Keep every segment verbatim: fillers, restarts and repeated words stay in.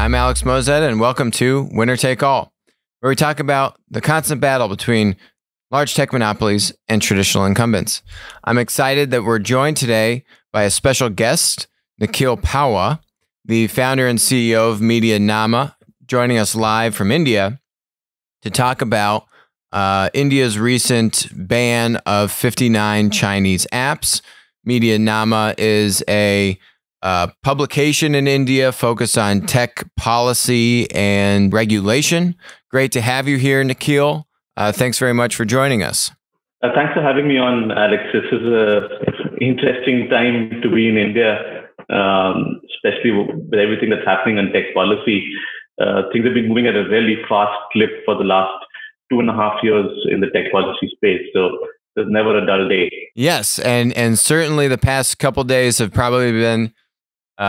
I'm Alex Moazed, and welcome to Winner Take All, where we talk about the constant battle between large tech monopolies and traditional incumbents. I'm excited that we're joined today by a special guest, Nikhil Pawha, the founder and C E O of MediaNama, joining us live from India to talk about uh, India's recent ban of fifty-nine Chinese apps. MediaNama is a Uh, publication in India focused on tech policy and regulation. Great to have you here, Nikhil. Uh, thanks very much for joining us. Uh, thanks for having me on, Alex. This is an interesting time to be in India, um, especially with everything that's happening on tech policy. Uh, things have been moving at a really fast clip for the last two and a half years in the tech policy space. So there's never a dull day. Yes, and, and certainly the past couple days have probably been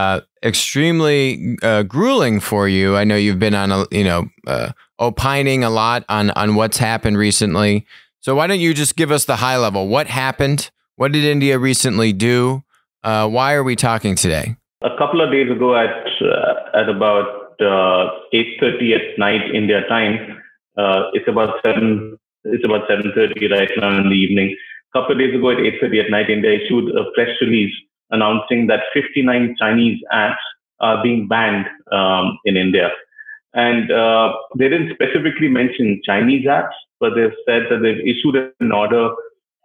Uh, extremely uh, grueling for you. I know you've been on, a, you know, uh, opining a lot on on what's happened recently. So why don't you just give us the high level? What happened? What did India recently do? Uh, why are we talking today? A couple of days ago, at uh, at about uh, eight thirty at night India time, uh, it's about seven. It's about seven thirty right now in the evening. A couple of days ago, at eight thirty at night, India issued a press release announcing that fifty-nine Chinese apps are being banned um, in India. And uh, they didn't specifically mention Chinese apps, but they've said that they've issued an order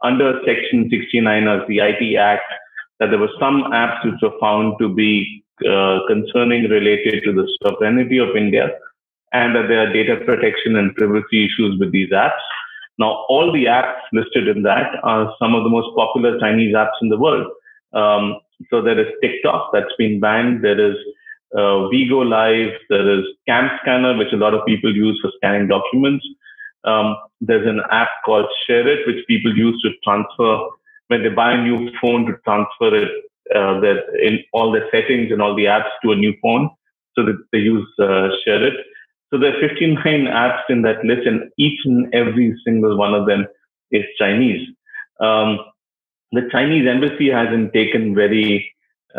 under Section sixty-nine of the I T Act that there were some apps which were found to be uh, concerning related to the sovereignty of India, and that there are data protection and privacy issues with these apps. Now, all the apps listed in that are some of the most popular Chinese apps in the world. Um, so there is TikTok that's been banned. There is uh, Vigo Live. There is Cam Scanner, which a lot of people use for scanning documents. Um, there's an app called ShareIt, which people use to transfer when they buy a new phone to transfer it, uh, their, in all their settings and all the apps to a new phone. So that they use uh, ShareIt. So there are fifty-nine apps in that list, and each and every single one of them is Chinese. Um, The Chinese embassy hasn't taken very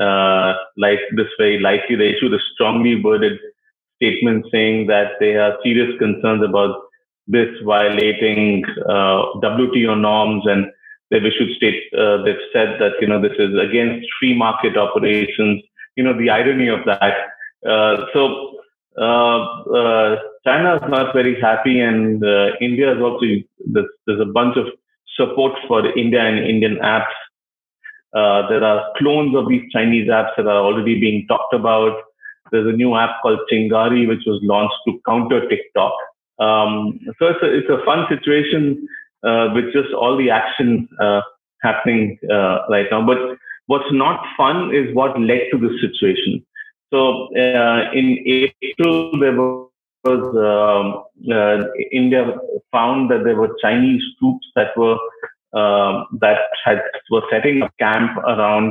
uh, like this very lightly. They issued a strongly worded statement saying that they have serious concerns about this violating uh, W T O norms, and they've issued state. Uh, they've said that you know this is against free market operations. You know the irony of that. Uh, so uh, uh, China is not very happy, and uh, India is also. There's, there's a bunch of support for India and Indian apps. Uh, there are clones of these Chinese apps that are already being talked about. There's a new app called Chingari, which was launched to counter TikTok. Um, so it's a, it's a fun situation uh, with just all the action uh, happening uh, right now. But what's not fun is what led to this situation. So uh, in April, there was Uh, uh, India found that there were Chinese troops that were uh, that had were setting up camp around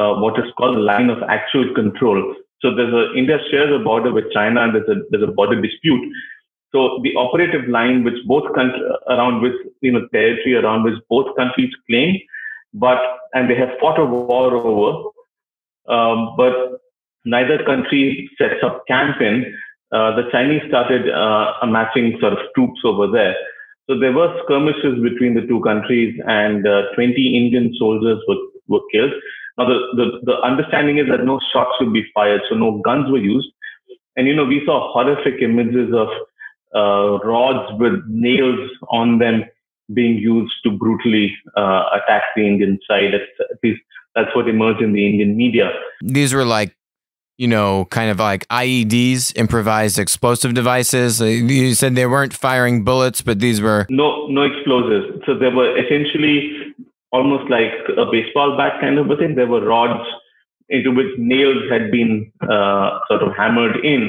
uh, what is called the line of actual control. So there's a India shares a border with China, and there's a there's a border dispute. So the operative line, which both countries around which you know territory around which both countries claim, but and they have fought a war over, um, but neither country sets up camp in. Uh, the Chinese started uh, amassing sort of troops over there. So there were skirmishes between the two countries, and uh, twenty Indian soldiers were, were killed. Now, the, the, the understanding is that no shots would be fired, so no guns were used. And, you know, we saw horrific images of uh, rods with nails on them being used to brutally uh, attack the Indian side. At least that's what emerged in the Indian media. These were like, you know, kind of like I E Ds, improvised explosive devices. You said they weren't firing bullets, but these were... No, no explosives. So they were essentially almost like a baseball bat kind of a thing. There were rods into which nails had been uh, sort of hammered in,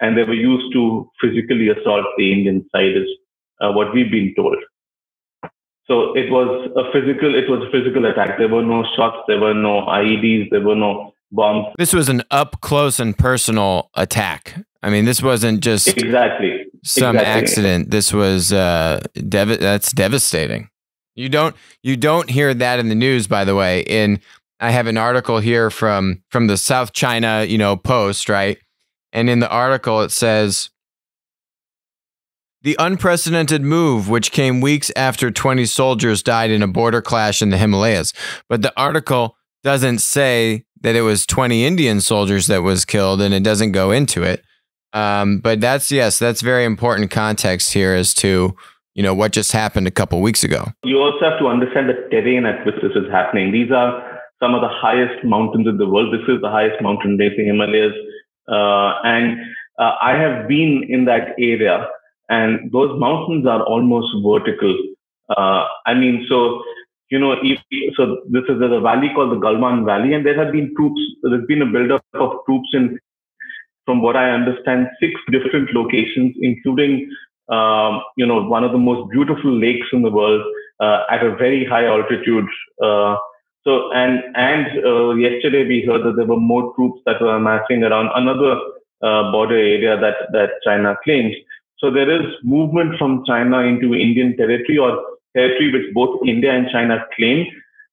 and they were used to physically assault the Indian side is uh, what we've been told. So it was a physical, it was a physical attack. There were no shots, there were no I E Ds, there were no... Bomb. This was an up close and personal attack. I mean, this wasn't just exactly some exactly. accident. This was uh, dev that's devastating. You don't you don't hear that in the news, by the way. In I have an article here from from the South China, you know, Post, right? And in the article, it says, the unprecedented move, which came weeks after twenty soldiers died in a border clash in the Himalayas. But the article doesn't say that it was twenty Indian soldiers that was killed, and it doesn't go into it. Um, but that's, yes, that's very important context here as to, you know, what just happened a couple weeks ago. You also have to understand the terrain at which this is happening. These are some of the highest mountains in the world. This is the highest mountain range, the Himalayas. Uh, and uh, I have been in that area. And those mountains are almost vertical. Uh, I mean, so, you know, if, so this is a valley called the Galwan Valley, and there have been troops, there's been a buildup of troops in, from what I understand, six different locations, including, um, you know, one of the most beautiful lakes in the world uh, at a very high altitude. Uh, so, and, and uh, yesterday we heard that there were more troops that were amassing around another uh, border area that, that China claims. So there is movement from China into Indian territory, or territory which both India and China claim.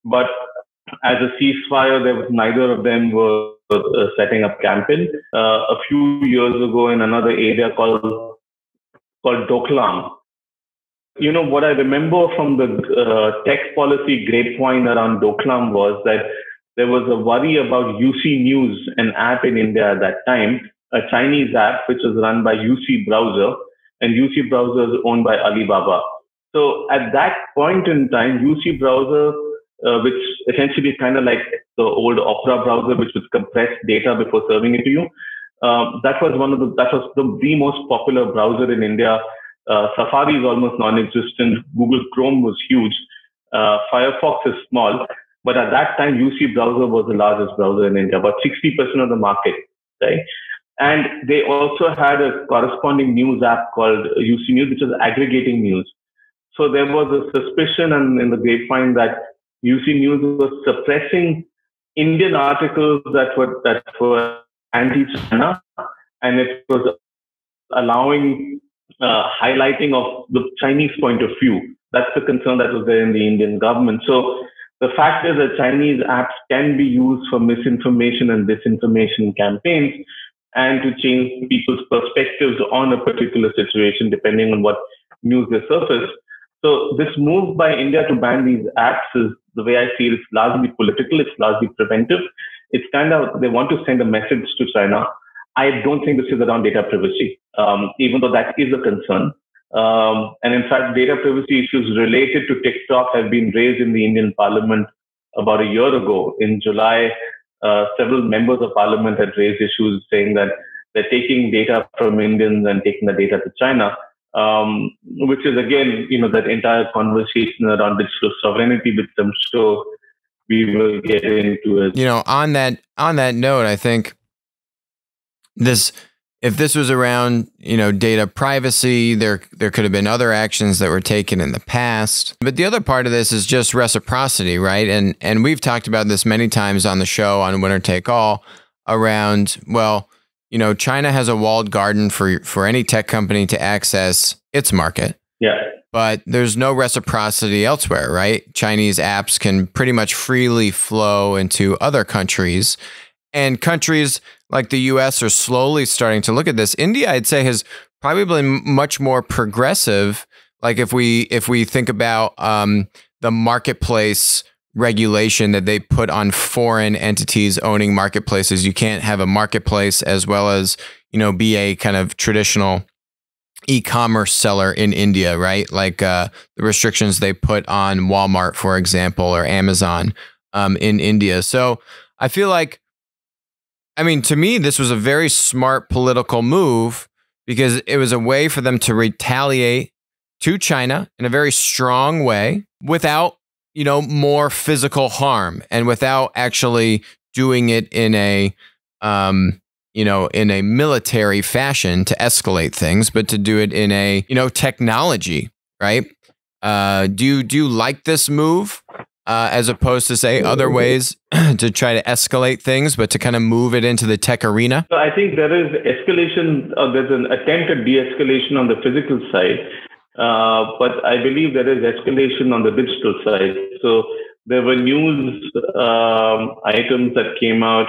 But as a ceasefire, there was, neither of them were uh, setting up camp in. Uh, a few years ago in another area called, called Doklam. You know, what I remember from the uh, tech policy grapevine around Doklam was that there was a worry about U C News, an app in India at that time, a Chinese app which was run by U C Browser. And U C Browser is owned by Alibaba. So at that point in time, U C Browser, uh, which essentially kind of like the old Opera browser, which would compress data before serving it to you, uh, that was one of the that was the, the most popular browser in India. Uh, Safari is almost non-existent. Google Chrome was huge. Uh, Firefox is small. But at that time, U C Browser was the largest browser in India, about sixty percent of the market, right? And they also had a corresponding news app called U C News, which was aggregating news. So there was a suspicion and in the grapevine that U C News was suppressing Indian articles that were, that were anti-China, and it was allowing uh, highlighting of the Chinese point of view. That's the concern that was there in the Indian government. So the fact is that Chinese apps can be used for misinformation and disinformation campaigns, and to change people's perspectives on a particular situation, depending on what news they surface. So this move by India to ban these apps is, the way I feel, it's largely political, it's largely preventive. It's kind of, they want to send a message to China. I don't think this is around data privacy, um, even though that is a concern. Um, and in fact, data privacy issues related to TikTok have been raised in the Indian Parliament about a year ago. In July, Uh, several members of parliament had raised issues saying that they're taking data from Indians and taking the data to China, um, which is, again, you know, that entire conversation around digital sovereignty, which I'm sure we will get into it. You know, on that, on that note, I think this, if this was around, you know, data privacy, there, there could have been other actions that were taken in the past. But the other part of this is just reciprocity, right? And, and we've talked about this many times on the show on Winner Take All around, well, you know, China has a walled garden for, for any tech company to access its market. Yeah. But there's no reciprocity elsewhere, right? Chinese apps can pretty much freely flow into other countries, and countries like the U S are slowly starting to look at this. India, I'd say, has probably been much more progressive. Like if we if we think about um, the marketplace regulation that they put on foreign entities owning marketplaces, you can't have a marketplace as well as, you know, be a kind of traditional e-commerce seller in India, right? Like uh, the restrictions they put on Walmart, for example, or Amazon um, in India. So I feel like, I mean, to me, this was a very smart political move because it was a way for them to retaliate to China in a very strong way without, you know, more physical harm and without actually doing it in a, um, you know, in a military fashion to escalate things, but to do it in a, you know, technology, right? Uh, do you, do you like this move? Uh, as opposed to, say, other ways to try to escalate things, but to kind of move it into the tech arena? So I think there is escalation, or there's an attempt at de-escalation on the physical side, uh, but I believe there is escalation on the digital side. So there were news um, items that came out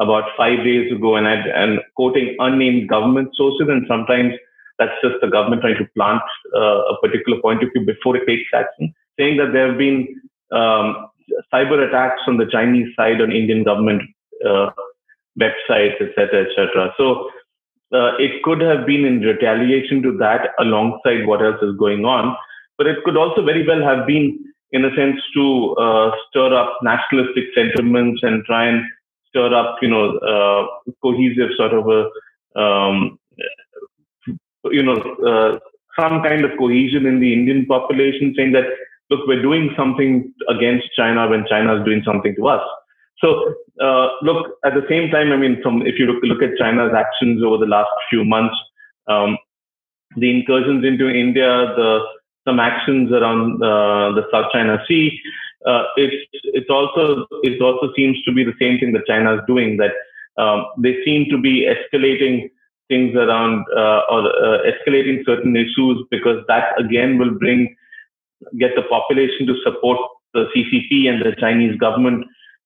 about five days ago, and I'd, and quoting unnamed government sources, and sometimes that's just the government trying to plant uh, a particular point of view before it takes action, saying that there have been um, cyber attacks on the Chinese side on Indian government uh, websites, et cetera, et cetera. So uh, it could have been in retaliation to that alongside what else is going on, but it could also very well have been in a sense to uh, stir up nationalistic sentiments and try and stir up, you know, uh, cohesive sort of a, um, you know, uh, some kind of cohesion in the Indian population, saying that, look, we're doing something against China when China is doing something to us. So, uh, look, at the same time, I mean, from if you look, look at China's actions over the last few months, um, the incursions into India, the some actions around uh, the South China Sea, uh, it's it's also it also seems to be the same thing that China is doing, that um, they seem to be escalating things around uh, or uh, escalating certain issues, because that again will bring get the population to support the C C P and the Chinese government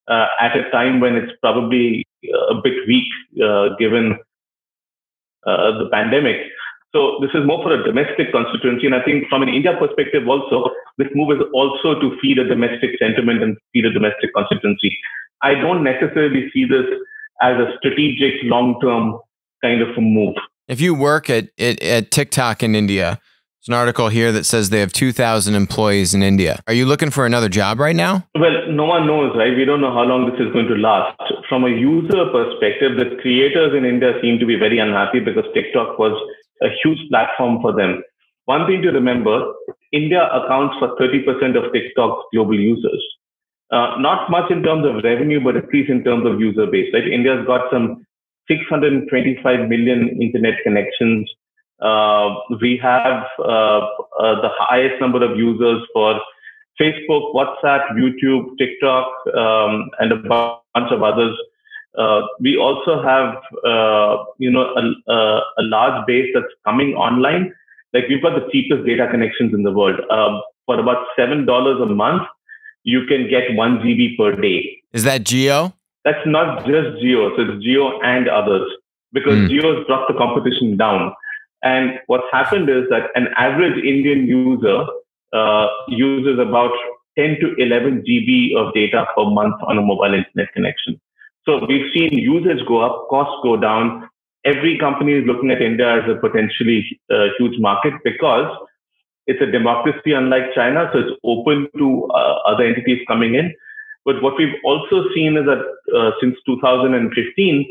uh, at a time when it's probably a bit weak uh, given uh, the pandemic. So this is more for a domestic constituency. And I think from an India perspective also, this move is also to feed a domestic sentiment and feed a domestic constituency. I don't necessarily see this as a strategic long-term kind of a move. If you work at, at, at TikTok in India, there's an article here that says they have two thousand employees in India. Are you looking for another job right now? Well, no one knows, right? We don't know how long this is going to last. From a user perspective, the creators in India seem to be very unhappy because TikTok was a huge platform for them. One thing to remember, India accounts for thirty percent of TikTok's global users. Uh, not much in terms of revenue, but at least in terms of user base, right? India's got some six hundred twenty-five million internet connections. Uh, we have uh, uh, the highest number of users for Facebook, WhatsApp, YouTube, TikTok, um, and a bunch of others. Uh, we also have, uh, you know, a, a, a large base that's coming online. Like, we've got the cheapest data connections in the world. Uh, for about seven dollars a month, you can get one G B per day. Is that Jio? That's not just Jio. So it's Jio and others, because mm. Jio has brought the competition down. And what's happened is that an average Indian user uh, uses about ten to eleven G B of data per month on a mobile internet connection. So we've seen usage go up, costs go down. Every company is looking at India as a potentially uh, huge market, because it's a democracy unlike China, so it's open to uh, other entities coming in. But what we've also seen is that uh, since two thousand fifteen,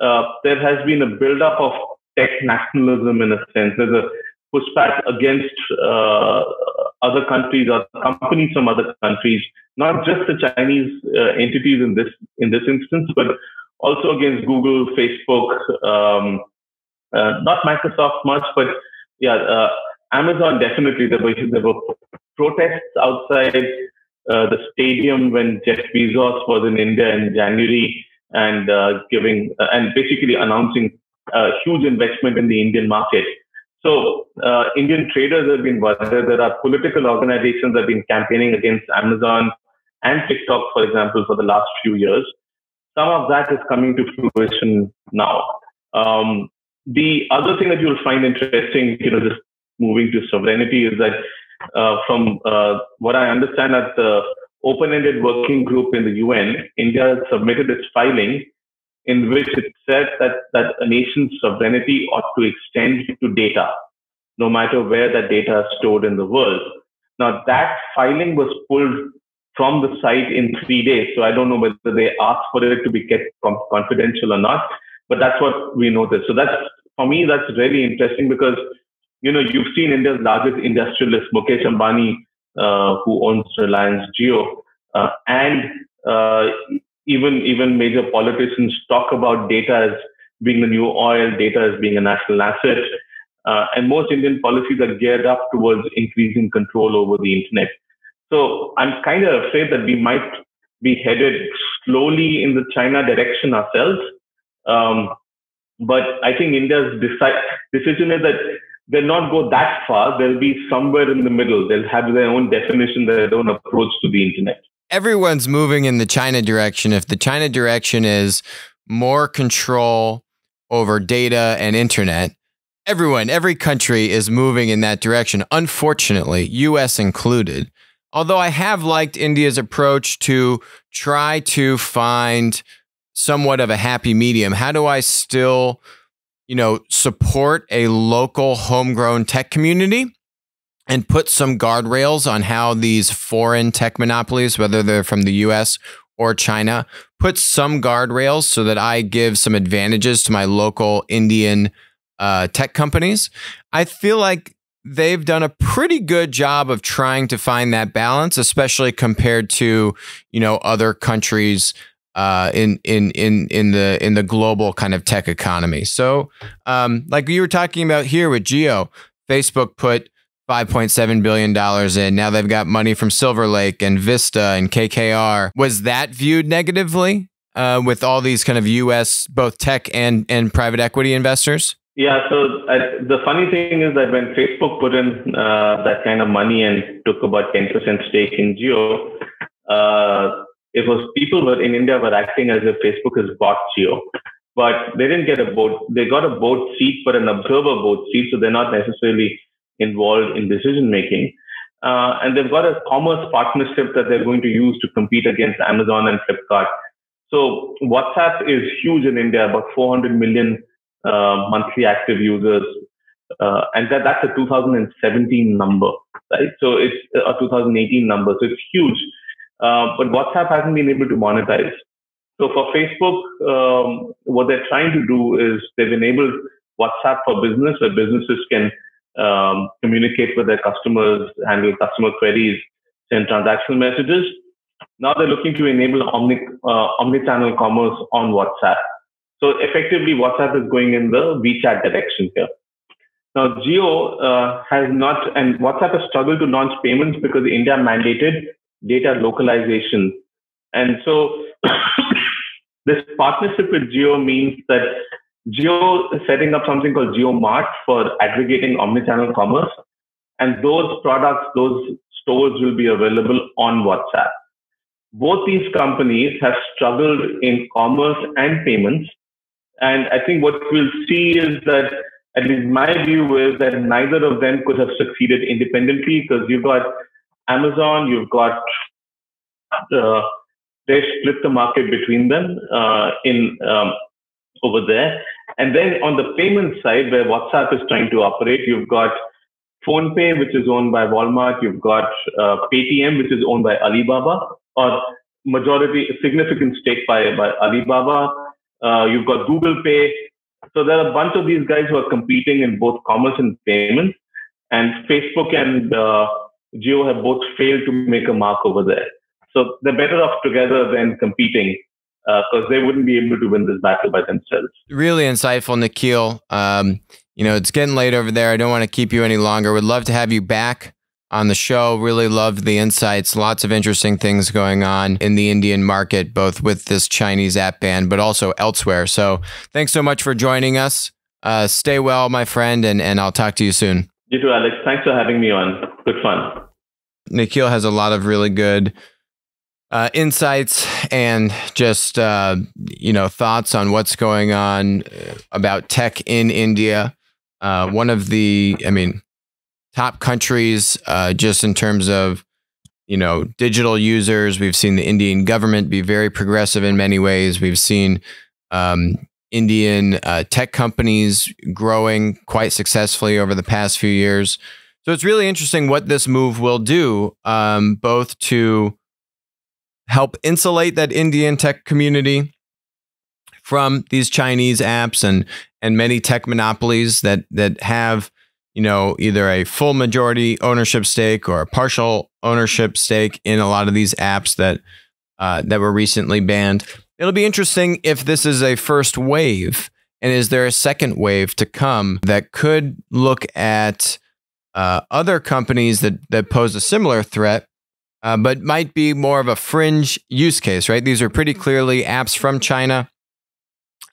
uh, there has been a buildup of tech nationalism in a sense. There's a pushback against uh, other countries or companies from other countries, not just the Chinese uh, entities in this in this instance, but also against Google, Facebook, um, uh, not Microsoft much, but yeah, uh, Amazon definitely. There were there were protests outside uh, the stadium when Jeff Bezos was in India in January, and uh, giving uh, and basically announcing a huge investment in the Indian market. So uh, Indian traders have been worried. There are political organizations that have been campaigning against Amazon and TikTok, for example, for the last few years. Some of that is coming to fruition now. Um, the other thing that you'll find interesting, you know, just moving to sovereignty, is that uh, from uh, what I understand at the open-ended working group in the U N, India submitted its filing in which it said that, that a nation's sovereignty ought to extend to data, no matter where that data is stored in the world. Now, that filing was pulled from the site in three days. So I don't know whether they asked for it to be kept confidential or not, but that's what we noticed. So that's, for me, that's really interesting, because, you know, you've seen India's largest industrialist, Mukesh Ambani, uh, who owns Reliance Jio, uh, and, uh, Even even major politicians talk about data as being the new oil, data as being a national asset. Uh, and most Indian policies are geared up towards increasing control over the internet. So I'm kind of afraid that we might be headed slowly in the China direction ourselves. Um, but I think India's decide, decision is that they'll not go that far. They'll be somewhere in the middle. They'll have their own definition, their own approach to the internet. Everyone's moving in the China direction. If the China direction is more control over data and internet. Everyone, every country is moving in that direction, unfortunately, U S included. Although I have liked India's approach to try to find somewhat of a happy medium. How do I still, you know, support a local homegrown tech community and put some guardrails on how these foreign tech monopolies, whether they're from the U S or China, put some guardrails so that I give some advantages to my local Indian uh, tech companies. I feel like they've done a pretty good job of trying to find that balance, especially compared to, you know, other countries uh, in in in in the in the global kind of tech economy. So, um, like you were talking about here with Jio, Facebook put five point seven billion dollars in. Now they've got money from Silver Lake and Vista and K K R. Was that viewed negatively uh, with all these kind of U S both tech and and private equity investors? Yeah. So I, the funny thing is that when Facebook put in uh, that kind of money and took about ten percent stake in Jio, uh, it was people were in India were acting as if Facebook has bought Jio. But they didn't get a board. They got a board seat, but an observer board seat. So they're not necessarily involved in decision making, uh, and they've got a commerce partnership that they're going to use to compete against Amazon and Flipkart. So WhatsApp is huge in India, about four hundred million uh, monthly active users, uh, and that that's a two thousand seventeen number, right? So it's a two thousand eighteen number, so it's huge. Uh, but WhatsApp hasn't been able to monetize. So for Facebook, um, what they're trying to do is they've enabled WhatsApp for Business, where businesses can Um, communicate with their customers, handle customer queries, send transactional messages. Now they're looking to enable omni uh, omni-channel commerce on WhatsApp. So effectively, WhatsApp is going in the WeChat direction here. Now, Jio uh, has not, and WhatsApp has struggled to launch payments because India mandated data localization. And so this partnership with Jio means that Jio is setting up something called Jio Mart for aggregating omnichannel commerce, and those products, those stores will be available on WhatsApp. Both these companies have struggled in commerce and payments, and I think what we'll see is that, at least my view is that neither of them could have succeeded independently, because you've got Amazon, you've got uh, they split the market between them uh, in. Um, over there. And then on the payment side, where WhatsApp is trying to operate, you've got Phone Pay, which is owned by Walmart. You've got uh, Paytm, which is owned by Alibaba, or majority, significant stake by, by Alibaba. Uh, you've got Google Pay. So there are a bunch of these guys who are competing in both commerce and payments. And Facebook and uh, Jio have both failed to make a mark over there. So they're better off together than competing, because uh, they wouldn't be able to win this battle by themselves. Really insightful, Nikhil. Um, you know, it's getting late over there. I don't want to keep you any longer. Would love to have you back on the show. Really loved the insights. Lots of interesting things going on in the Indian market, both with this Chinese app ban, but also elsewhere. So thanks so much for joining us. Uh, stay well, my friend, and, and I'll talk to you soon. You too, Alex. Thanks for having me on. Good fun. Nikhil has a lot of really good Uh, insights and just, uh, you know, thoughts on what's going on about tech in India. Uh, one of the, I mean, top countries uh, just in terms of, you know, digital users. We've seen the Indian government be very progressive in many ways. We've seen um, Indian uh, tech companies growing quite successfully over the past few years. So it's really interesting what this move will do, um, both to help insulate that Indian tech community from these Chinese apps and and many tech monopolies that that have, you know, either a full majority ownership stake or a partial ownership stake in a lot of these apps that uh, that were recently banned. It'll be interesting if this is a first wave, and is there a second wave to come that could look at uh, other companies that that pose a similar threat, Uh, but might be more of a fringe use case, right? These are pretty clearly apps from China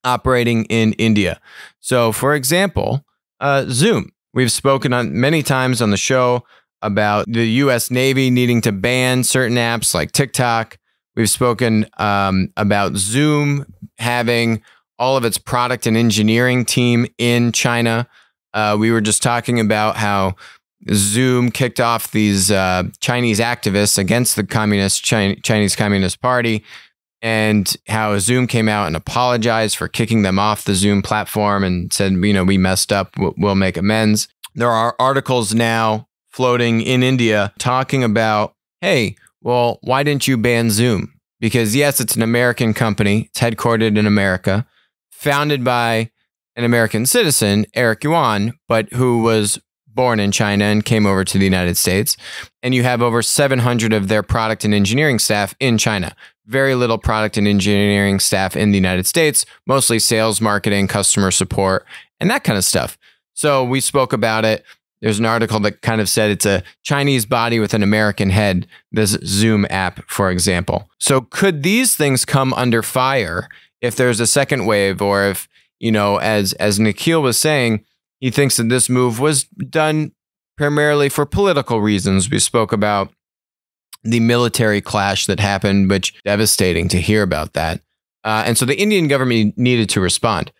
operating in India. So, for example, uh, Zoom. We've spoken on many times on the show about the U S Navy needing to ban certain apps like TikTok. We've spoken um, about Zoom having all of its product and engineering team in China. Uh, we were just talking about how Zoom kicked off these uh, Chinese activists against the communist Chi- Chinese Communist Party, and how Zoom came out and apologized for kicking them off the Zoom platform and said, you know, we messed up, we'll make amends. There are articles now floating in India talking about, hey, well, why didn't you ban Zoom? Because yes, it's an American company. It's headquartered in America, founded by an American citizen, Eric Yuan, but who was born in China and came over to the United States. And you have over seven hundred of their product and engineering staff in China. Very little product and engineering staff in the United States, mostly sales, marketing, customer support, and that kind of stuff. So we spoke about it. There's an article that kind of said it's a Chinese body with an American head, this Zoom app, for example. So could these things come under fire if there's a second wave, or if, you know, as, as Nikhil was saying, he thinks that this move was done primarily for political reasons. We spoke about the military clash that happened, which was devastating to hear about that. Uh, and so the Indian government needed to respond.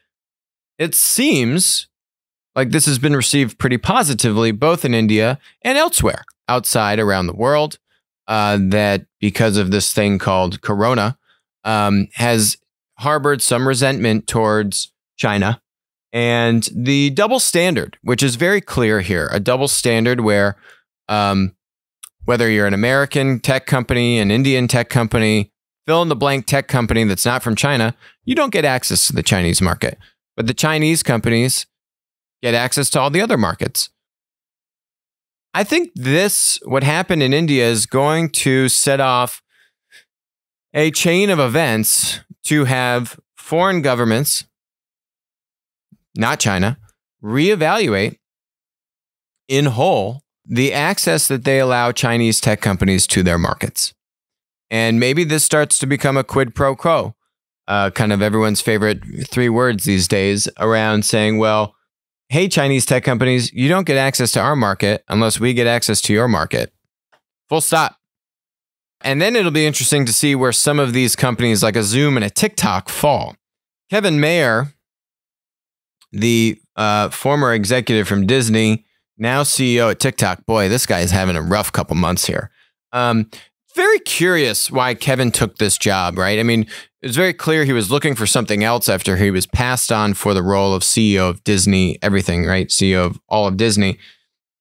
It seems like this has been received pretty positively, both in India and elsewhere outside around the world, uh, that because of this thing called Corona um, has harbored some resentment towards China. And the double standard, which is very clear here, a double standard where um, whether you're an American tech company, an Indian tech company, fill in the blank tech company that's not from China, you don't get access to the Chinese market. But the Chinese companies get access to all the other markets. I think this, what happened in India, is going to set off a chain of events to have foreign governments, not China, reevaluate in whole the access that they allow Chinese tech companies to their markets. And maybe this starts to become a quid pro quo, uh, kind of everyone's favorite three words these days, around saying, well, hey, Chinese tech companies, you don't get access to our market unless we get access to your market. Full stop. And then it'll be interesting to see where some of these companies like a Zoom and a TikTok fall. Kevin Mayer, the uh, former executive from Disney, now C E O at TikTok. Boy, this guy is having a rough couple months here. Um, very curious why Kevin took this job, right? I mean, it's very clear he was looking for something else after he was passed on for the role of C E O of Disney, everything, right? C E O of all of Disney.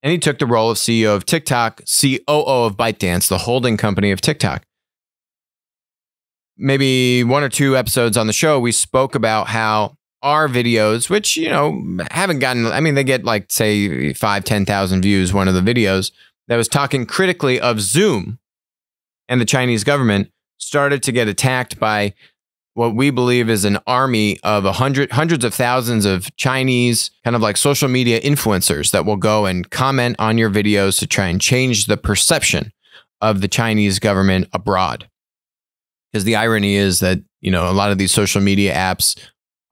And he took the role of C E O of TikTok, C O O of ByteDance, the holding company of TikTok. Maybe one or two episodes on the show, we spoke about how our videos, which, you know, haven't gotten, I mean, they get like, say, five, ten thousand views, one of the videos that was talking critically of Zoom and the Chinese government, started to get attacked by what we believe is an army of a hundred, hundreds of thousands of Chinese kind of like social media influencers that will go and comment on your videos to try and change the perception of the Chinese government abroad. Because the irony is that, you know, a lot of these social media apps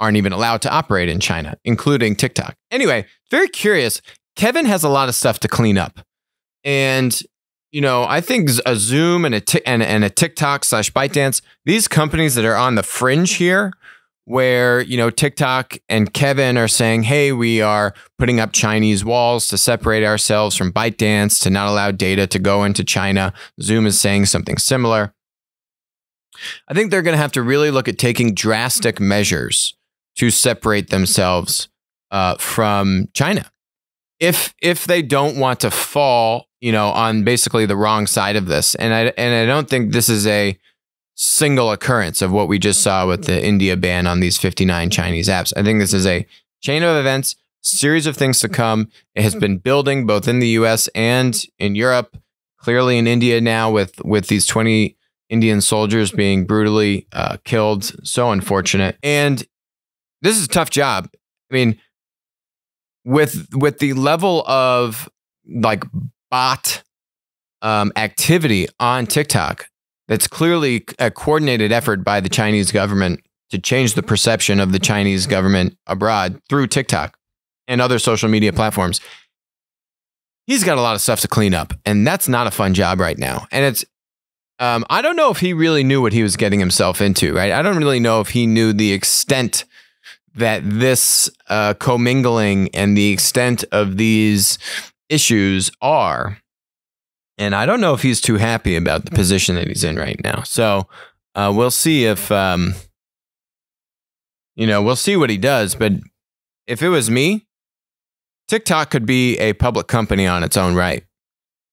aren't even allowed to operate in China, including TikTok. Anyway, very curious. Kevin has a lot of stuff to clean up. And, you know, I think a Zoom and a, and, and a TikTok slash ByteDance, these companies that are on the fringe here, where, you know, TikTok and Kevin are saying, hey, we are putting up Chinese walls to separate ourselves from ByteDance, to not allow data to go into China. Zoom is saying something similar. I think they're going to have to really look at taking drastic measures to separate themselves uh, from China. If, if they don't want to fall, you know, on basically the wrong side of this. And I, and I don't think this is a single occurrence of what we just saw with the India ban on these fifty-nine Chinese apps. I think this is a chain of events, series of things to come. It has been building both in the U S and in Europe, clearly in India now with, with these twenty Indian soldiers being brutally uh, killed. So unfortunate. And this is a tough job. I mean, with, with the level of like bot um, activity on TikTok, that's clearly a coordinated effort by the Chinese government to change the perception of the Chinese government abroad through TikTok and other social media platforms. He's got a lot of stuff to clean up, and that's not a fun job right now. And it's Um, I don't know if he really knew what he was getting himself into, right? I don't really know if he knew the extent that this uh, commingling and the extent of these issues are. And I don't know if he's too happy about the position that he's in right now. So uh, we'll see if, um, you know, we'll see what he does. But if it was me, TikTok could be a public company on its own right.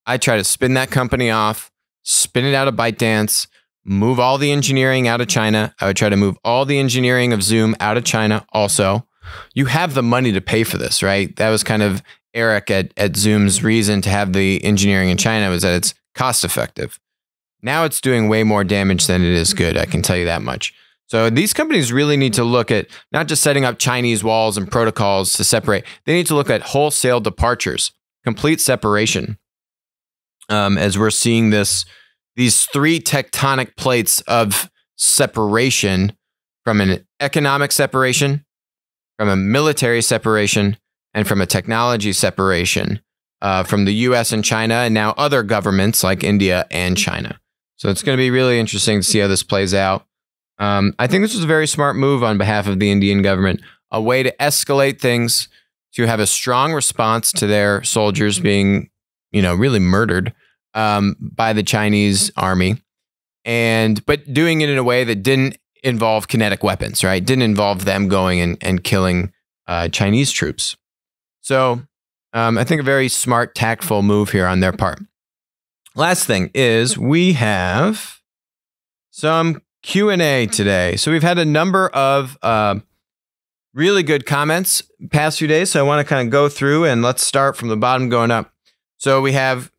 I try to spin that company off, spin it out of ByteDance, move all the engineering out of China. I would try to move all the engineering of Zoom out of China also. You have the money to pay for this, right? That was kind of Eric at, at Zoom's reason to have the engineering in China, was that it's cost effective. Now it's doing way more damage than it is good. I can tell you that much. So these companies really need to look at not just setting up Chinese walls and protocols to separate. They need to look at wholesale departures, complete separation. Um, as we're seeing this, these three tectonic plates of separation, from an economic separation, from a military separation, and from a technology separation, uh, from the U S and China, and now other governments like India and China. So it's going to be really interesting to see how this plays out. Um, I think this was a very smart move on behalf of the Indian government, a way to escalate things, to have a strong response to their soldiers being, you know, really murdered um, by the Chinese army, and but doing it in a way that didn't involve kinetic weapons, right? Didn't involve them going and, and killing uh, Chinese troops. So um, I think a very smart, tactful move here on their part. Last thing is we have some Q and A today. So we've had a number of uh, really good comments past few days. So I want to kind of go through, and let's start from the bottom going up. So we have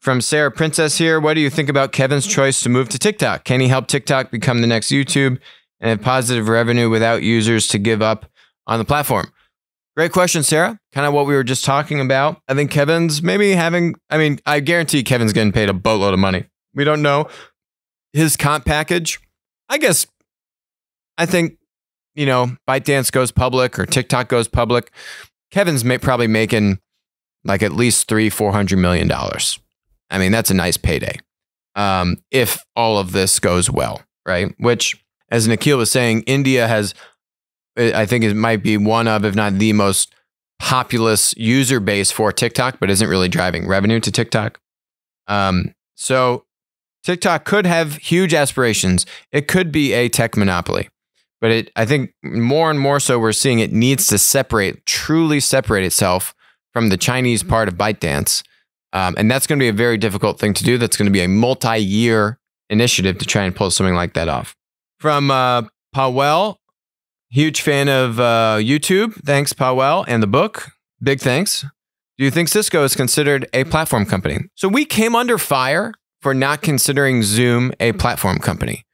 from Sarah Princess here. What do you think about Kevin's choice to move to TikTok? Can he help TikTok become the next YouTube and have positive revenue without users to give up on the platform? Great question, Sarah. Kind of what we were just talking about. I think Kevin's maybe having, I mean, I guarantee Kevin's getting paid a boatload of money. We don't know his comp package. I guess, I think, you know, ByteDance goes public or TikTok goes public, Kevin's may, probably making like at least three, four hundred million dollars. I mean, that's a nice payday um, if all of this goes well, right? Which, as Nikhil was saying, India has, I think it might be one of, if not the most populous user base for TikTok, but isn't really driving revenue to TikTok. Um, so TikTok could have huge aspirations. It could be a tech monopoly, but it, I think more and more so we're seeing it needs to separate, truly separate itself from the Chinese part of ByteDance. Um, and that's going to be a very difficult thing to do. That's going to be a multi-year initiative to try and pull something like that off. From uh, Pawha, huge fan of uh, YouTube. Thanks, Pawha, and the book. Big thanks. Do you think Cisco is considered a platform company? So we came under fire for not considering Zoom a platform company.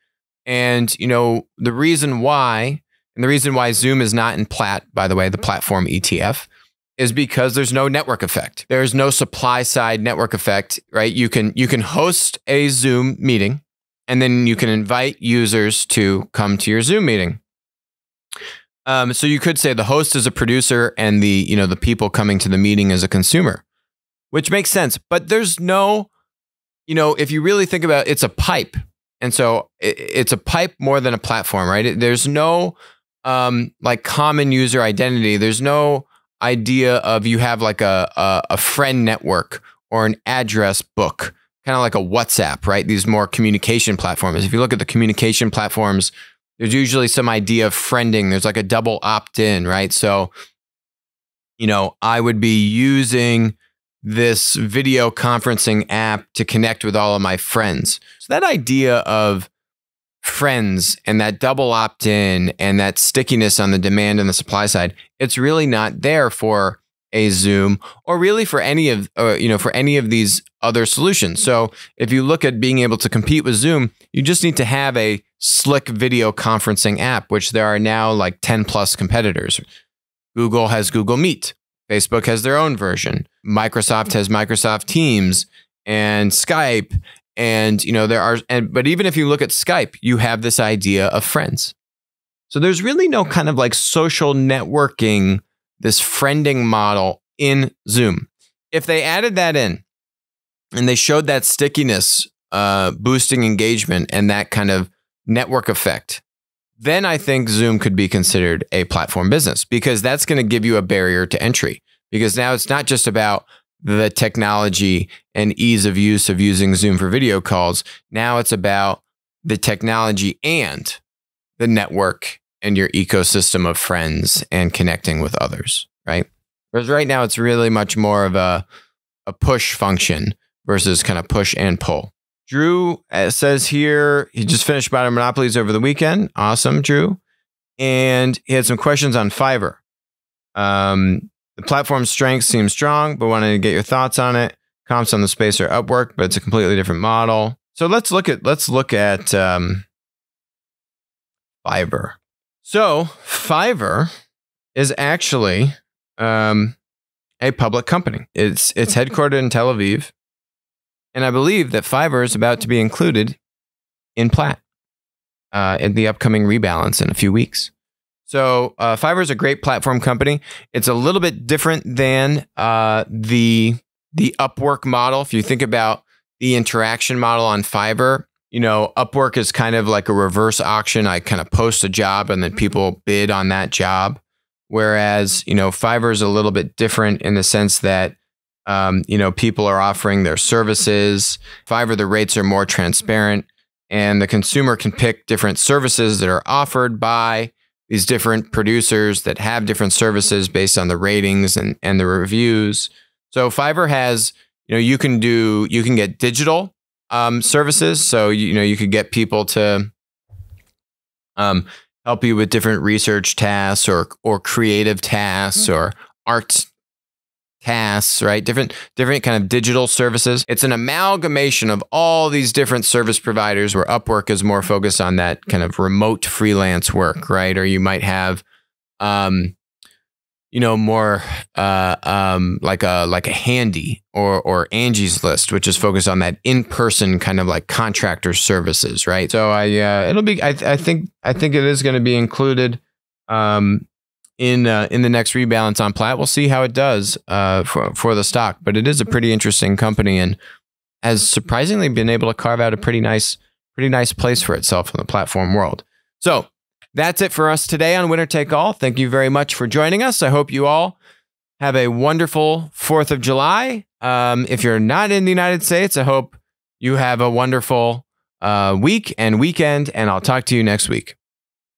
And, you know, the reason why, and the reason why Zoom is not in plat, by the way, the platform E T F, is because there's no network effect. There's no supply side network effect, right? You can you can host a Zoom meeting, and then you can invite users to come to your Zoom meeting. Um, so you could say the host is a producer, and the you know the people coming to the meeting is a consumer, which makes sense. But there's no, you know, if you really think about it, it's a pipe, and so it, it's a pipe more than a platform, right? It, there's no um, like common user identity. There's no idea of you have like a, a, a friend network or an address book, kind of like a WhatsApp, right? These more communication platforms. If you look at the communication platforms, there's usually some idea of friending. There's like a double opt-in, right? So, you know, I would be using this video conferencing app to connect with all of my friends. So that idea of friends and that double opt-in and that stickiness on the demand and the supply side, it's really not there for a Zoom or really for any of, uh, you know, for any of these other solutions. So if you look at being able to compete with Zoom, you just need to have a slick video conferencing app, which there are now like ten plus competitors. Google has Google Meet. Facebook has their own version. Microsoft has Microsoft Teams and Skype. And, you know, there are, and, but even if you look at Skype, you have this idea of friends. So there's really no kind of like social networking, this friending model in Zoom. If they added that in and they showed that stickiness uh, boosting engagement and that kind of network effect, then I think Zoom could be considered a platform business, because that's going to give you a barrier to entry, because now it's not just about the technology and ease of use of using Zoom for video calls. Now it's about the technology and the network and your ecosystem of friends and connecting with others, right? Whereas right now it's really much more of a, a push function versus kind of push and pull. Drew says here, he just finished Modern Monopolies over the weekend. Awesome, Drew. And he had some questions on Fiverr. Um, The platform strength seems strong, but wanted to get your thoughts on it. Comps on the space are Upwork, but it's a completely different model. So let's look at let's look at um, Fiverr. So Fiverr is actually um, a public company. It's it's headquartered in Tel Aviv, and I believe that Fiverr is about to be included in Platt uh, in the upcoming rebalance in a few weeks. So uh, Fiverr is a great platform company. It's a little bit different than uh, the the Upwork model. If you think about the interaction model on Fiverr, you know, Upwork is kind of like a reverse auction. I kind of post a job and then people bid on that job. Whereas, you know, Fiverr is a little bit different in the sense that, um, you know, people are offering their services. Fiverr, the rates are more transparent and the consumer can pick different services that are offered by these different producers that have different services based on the ratings and, and the reviews. So Fiverr has, you know, you can do, you can get digital um, services. So, you know, you could get people to um, help you with different research tasks or, or creative tasks or art tasks, right? Different, different kind of digital services. It's an amalgamation of all these different service providers, where Upwork is more focused on that kind of remote freelance work, right? Or you might have, um, you know, more uh, um, like a like a Handy or or Angie's List, which is focused on that in person kind of like contractor services, right? So I uh, it'll be I, th I think I think it is going to be included. Um, In, uh, in the next rebalance on Platt. We'll see how it does uh, for, for the stock, but it is a pretty interesting company and has surprisingly been able to carve out a pretty nice, pretty nice place for itself in the platform world. So that's it for us today on Winner Take All. Thank you very much for joining us. I hope you all have a wonderful fourth of July. Um, if you're not in the United States, I hope you have a wonderful uh, week and weekend, and I'll talk to you next week.